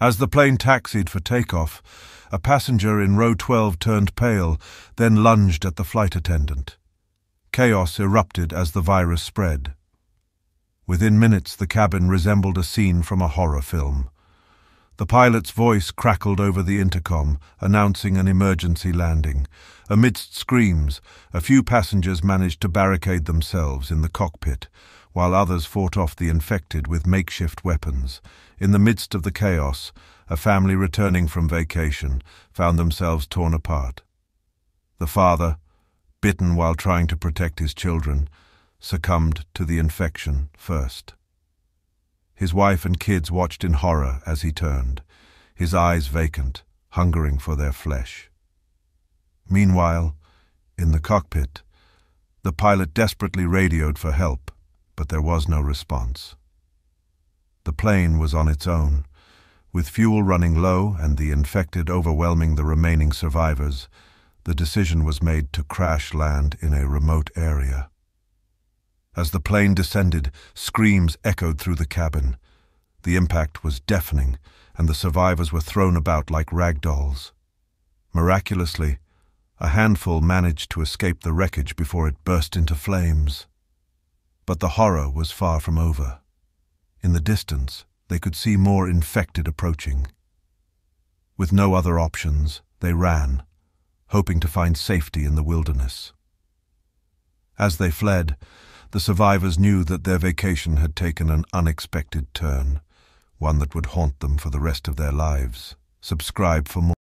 As the plane taxied for takeoff, a passenger in row 12 turned pale, then lunged at the flight attendant. Chaos erupted as the virus spread. Within minutes, the cabin resembled a scene from a horror film. The pilot's voice crackled over the intercom, announcing an emergency landing. Amidst screams, a few passengers managed to barricade themselves in the cockpit, while others fought off the infected with makeshift weapons. In the midst of the chaos, a family returning from vacation found themselves torn apart. The father, bitten while trying to protect his children, succumbed to the infection first. His wife and kids watched in horror as he turned, his eyes vacant, hungering for their flesh. Meanwhile, in the cockpit, the pilot desperately radioed for help, but there was no response. The plane was on its own, with fuel running low and the infected overwhelming the remaining survivors. The decision was made to crash land in a remote area. As the plane descended, screams echoed through the cabin. The impact was deafening, and the survivors were thrown about like rag dolls. Miraculously, a handful managed to escape the wreckage before it burst into flames. But the horror was far from over. In the distance, they could see more infected approaching. With no other options, they ran, hoping to find safety in the wilderness. As they fled, the survivors knew that their vacation had taken an unexpected turn, one that would haunt them for the rest of their lives. Subscribe for more.